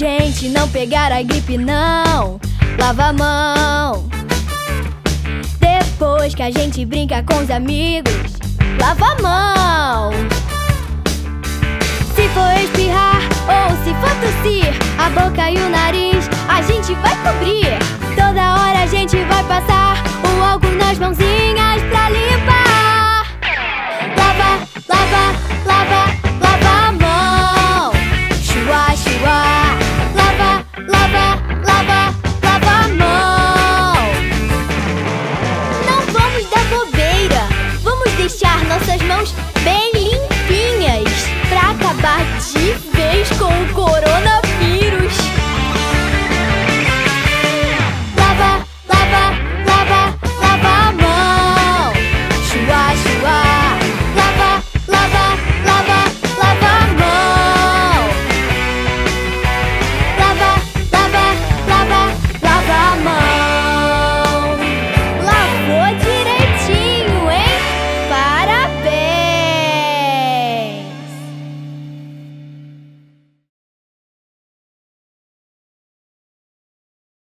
gente não pegar a gripe, não. Lava a mão. Depois que a gente brinca com os amigos, lava a mão. Se for espirrar ou se for tossir, a boca e o nariz a gente vai cobrir. Toda hora a gente vai passar o álcool nas mãozinhas pra limpar. Lava, lava, lava, lava a mão. Chua, chua. Lava, lava, lava, lava a mão. Não vamos dar bobeira. Vamos deixar nossas mãos bem limpas.